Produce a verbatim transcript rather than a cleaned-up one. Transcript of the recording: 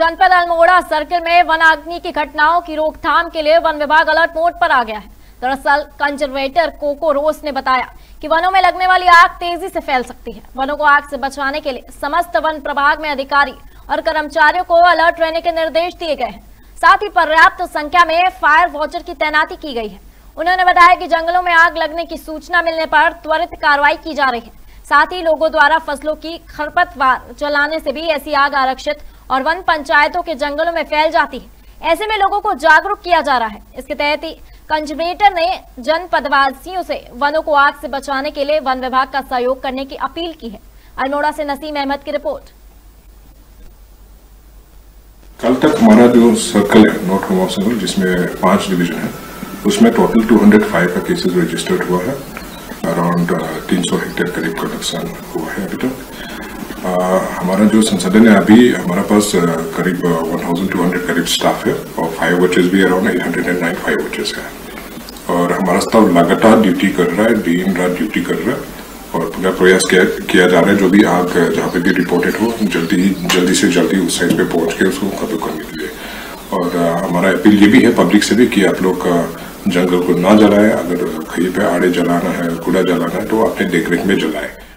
जनपद अल्मोड़ा सर्किल में वन अग्नि की घटनाओं की रोकथाम के लिए वन विभाग अलर्ट मोड पर आ गया है। दरअसल कंजर्वेटर कोको रोस ने बताया कि वनों में लगने वाली आग तेजी से फैल सकती है। वनों को आग से बचाने के लिए समस्त वन प्रभाग में अधिकारी और कर्मचारियों को अलर्ट रहने के निर्देश दिए गए हैं। साथ ही पर्याप्त संख्या में फायर वॉचर की तैनाती की गई है। उन्होंने बताया कि जंगलों में आग लगने की सूचना मिलने पर त्वरित कार्रवाई की जा रही है। साथ ही लोगों द्वारा फसलों की खरपतवार जलाने से भी ऐसी आग आरक्षित और वन पंचायतों के जंगलों में फैल जाती है। ऐसे में लोगों को जागरूक किया जा रहा है। इसके तहत ही कंजर्वेटर ने जनपदवासियों से वनों को आग से बचाने के लिए वन विभाग का सहयोग करने की अपील की है। अल्मोड़ा से नसीम महमूद की रिपोर्ट। कल तक हमारा जो सर्कल है नॉर्थ कॉम्पासिंगल, जिसमें पांच डिवीजन है, उसमें टोटल दो सौ पाँच का केसेस रजिस्टर्ड हुआ है। अराउंड तीन सौ हेक्टेयर करीब का नुकसान हुआ है अभी तक। आ, हमारा जो संसाधन है अभी हमारे पास करीब बारह सौ करीब स्टाफ है और फायर वॉचर्स भी अराउंड आठ सौ नौ फायर वॉचर्स है। और हमारा स्टाफ लगातार ड्यूटी कर रहा है, दिन रात ड्यूटी कर रहा है और पूरा प्रयास किया, किया जा रहा है जो भी आग जहाँ पे भी रिपोर्टेड हो जल्दी जल्दी से जल्दी उस साइड पे पहुँच के उसको खत्म करने के लिए। और आ, हमारा अपील ये भी है पब्लिक से भी कि आप लोग जंगल को ना जलाएं। अगर कहीं पे आड़े जलाना है, कूड़ा जलाना है तो अपने देखरेख में जलाएं।